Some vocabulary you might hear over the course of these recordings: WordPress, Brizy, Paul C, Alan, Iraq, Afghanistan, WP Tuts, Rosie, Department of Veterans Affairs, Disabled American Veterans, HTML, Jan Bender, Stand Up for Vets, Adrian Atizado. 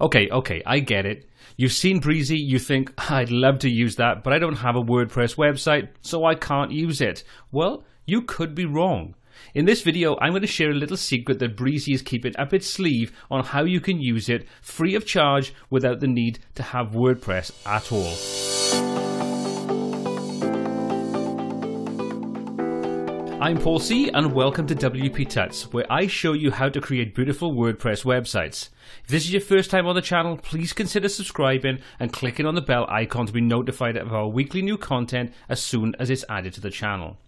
Okay, I get it. You've seen Breezy, you think, I'd love to use that, but I don't have a WordPress website, so I can't use it. Well, you could be wrong. In this video, I'm going to share a little secret that Breezy is keeping up its sleeve on how you can use it free of charge without the need to have WordPress at all. I'm Paul C and welcome to WP Tuts, where I show you how to create beautiful WordPress websites. If this is your first time on the channel, please consider subscribing and clicking on the bell icon to be notified of our weekly new content as soon as it's added to the channel.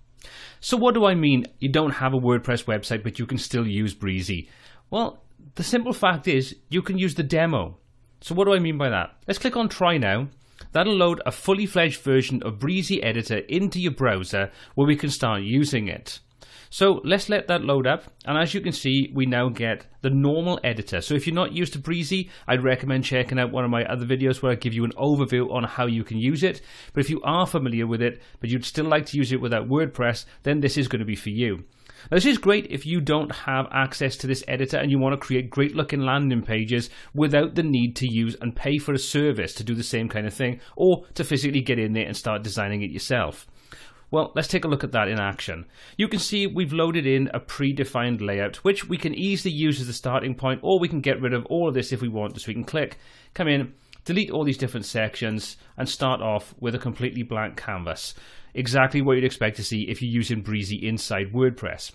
So what do I mean you don't have a WordPress website but you can still use Breezy? Well, the simple fact is you can use the demo. So what do I mean by that? Let's click on Try Now. That'll load a fully fledged version of Breezy Editor into your browser where we can start using it. So let's let that load up, and as you can see we now get the normal editor. So if you're not used to Breezy, I'd recommend checking out one of my other videos where I give you an overview on how you can use it. But if you are familiar with it but you'd still like to use it without WordPress, then this is going to be for you. Now, this is great if you don't have access to this editor and you want to create great looking landing pages without the need to use and pay for a service to do the same kind of thing, or to physically get in there and start designing it yourself. Well, let's take a look at that in action. You can see we've loaded in a predefined layout which we can easily use as the starting point, or we can get rid of all of this if we want to. So we can click, come in, delete all these different sections and start off with a completely blank canvas. Exactly what you'd expect to see if you're using Breezy inside WordPress.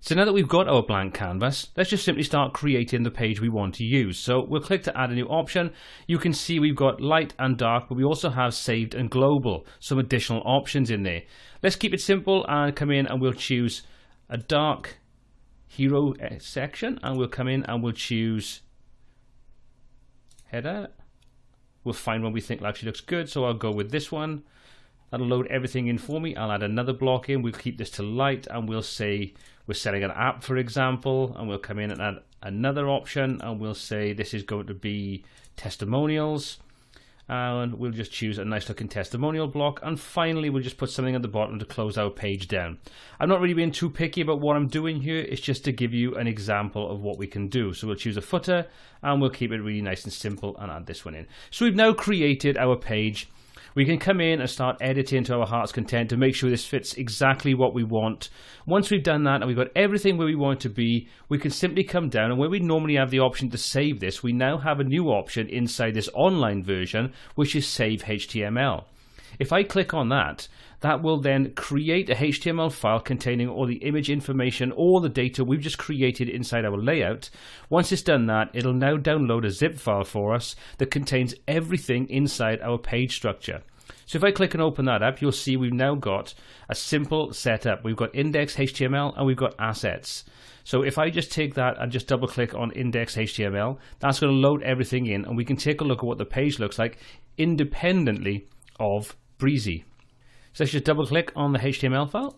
So now that we've got our blank canvas, let's just simply start creating the page we want to use. So we'll click to add a new option. You can see we've got light and dark, but we also have saved and global, some additional options in there. Let's keep it simple and come in and we'll choose a dark hero section, and we'll come in and we'll choose header. We'll find one we think actually looks good, so I'll go with this one. That'll load everything in for me. I'll add another block in. We'll keep this to light and we'll say we're selling an app, for example, and we'll come in and add another option and we'll say this is going to be testimonials, and we'll just choose a nice looking testimonial block, and finally we'll just put something at the bottom to close our page down. I'm not really being too picky about what I'm doing here, it's just to give you an example of what we can do. So we'll choose a footer and we'll keep it really nice and simple and add this one in. So we've now created our page. We can come in and start editing to our heart's content to make sure this fits exactly what we want. Once we've done that and we've got everything where we want it to be, we can simply come down, and where we normally have the option to save this, we now have a new option inside this online version which is Save HTML. If I click on that, that will then create a HTML file containing all the image information, all the data we've just created inside our layout. Once it's done that, it'll now download a zip file for us that contains everything inside our page structure. So if I click and open that up, you'll see we've now got a simple setup. We've got index HTML and we've got assets. So if I just take that and just double click on index HTML, that's going to load everything in, and we can take a look at what the page looks like independently of Breezy. So let's just double click on the HTML file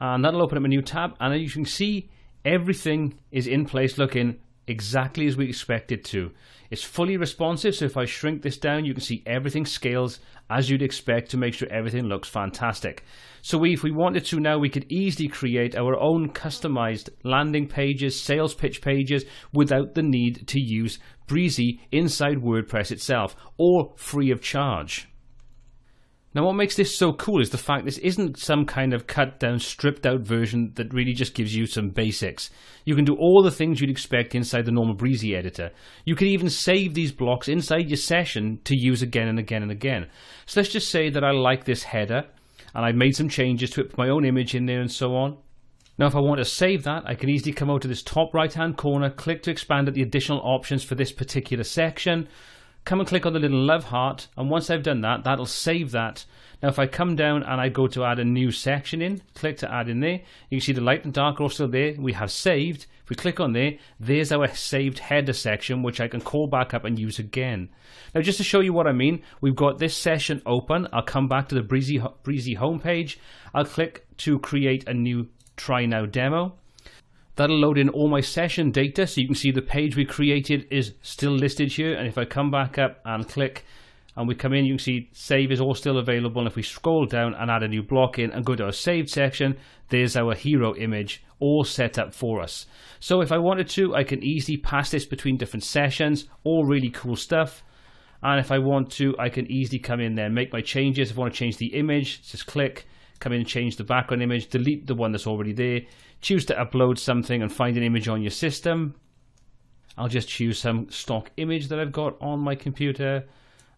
and that'll open up a new tab, and as you can see everything is in place looking exactly as we expect it to. It's fully responsive, so if I shrink this down you can see everything scales as you'd expect to make sure everything looks fantastic. So if we wanted to now, we could easily create our own customized landing pages, sales pitch pages without the need to use Breezy inside WordPress itself, or free of charge. Now what makes this so cool is the fact this isn't some kind of cut down, stripped out version that really just gives you some basics. You can do all the things you'd expect inside the normal Breezy editor. You can even save these blocks inside your session to use again and again and again. So let's just say that I like this header and I made some changes to it, put my own image in there and so on. Now if I want to save that, I can easily come out to this top right hand corner, click to expand at the additional options for this particular section. Come and click on the little love heart, and once I've done that, that'll save that. Now if I come down and I go to add a new section in, click to add in there, you can see the light and dark are also there, we have saved. If we click on there, there's our saved header section which I can call back up and use again. Now just to show you what I mean, we've got this session open, I'll come back to the Breezy homepage, I'll click to create a new Try Now demo. That'll load in all my session data, so you can see the page we created is still listed here, and if I come back up and click and we come in, you can see save is all still available. And if we scroll down and add a new block in and go to our saved section, there's our hero image all set up for us. So if I wanted to, I can easily pass this between different sessions, all really cool stuff. And if I want to, I can easily come in there and make my changes. If I want to change the image, just click, come in and change the background image, delete the one that's already there, choose to upload something and find an image on your system. I'll just choose some stock image that I've got on my computer,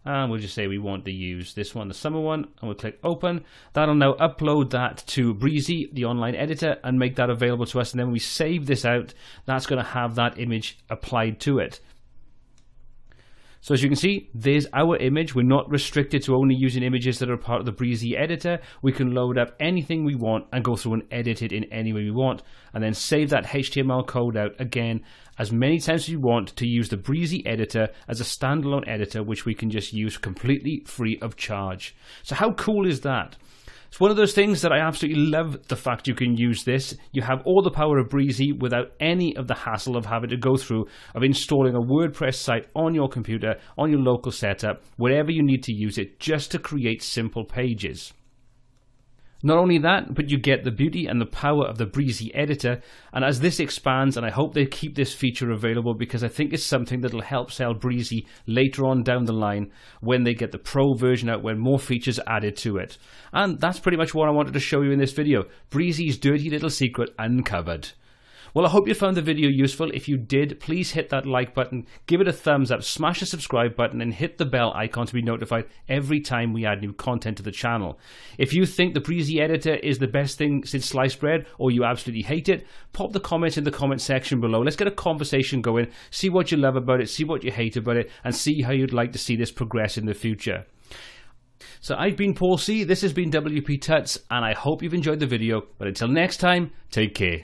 and we'll just say we want to use this one, the summer one, and we'll click open. That'll now upload that to Breezy, the online editor, and make that available to us. And then when we save this out, that's going to have that image applied to it. So as you can see, there's our image. We're not restricted to only using images that are part of the Breezy editor. We can load up anything we want and go through and edit it in any way we want, and then save that HTML code out again as many times as you want to use the Breezy editor as a standalone editor, which we can just use completely free of charge. So how cool is that? It's one of those things that I absolutely love, the fact you can use this. You have all the power of Breezy without any of the hassle of having to go through of installing a WordPress site on your computer, on your local setup, wherever you need to use it, just to create simple pages. Not only that, but you get the beauty and the power of the Breezy editor. And as this expands, and I hope they keep this feature available, because I think it's something that'll help sell Breezy later on down the line when they get the pro version out, when more features are added to it. And that's pretty much what I wanted to show you in this video. Breezy's dirty little secret uncovered. Well, I hope you found the video useful. If you did, please hit that like button, give it a thumbs up, smash the subscribe button, and hit the bell icon to be notified every time we add new content to the channel. If you think the Breezy editor is the best thing since sliced bread, or you absolutely hate it, pop the comments in the comment section below. Let's get a conversation going, see what you love about it, see what you hate about it, and see how you'd like to see this progress in the future. So I've been Paul C, this has been WP Tuts, and I hope you've enjoyed the video. But until next time, take care.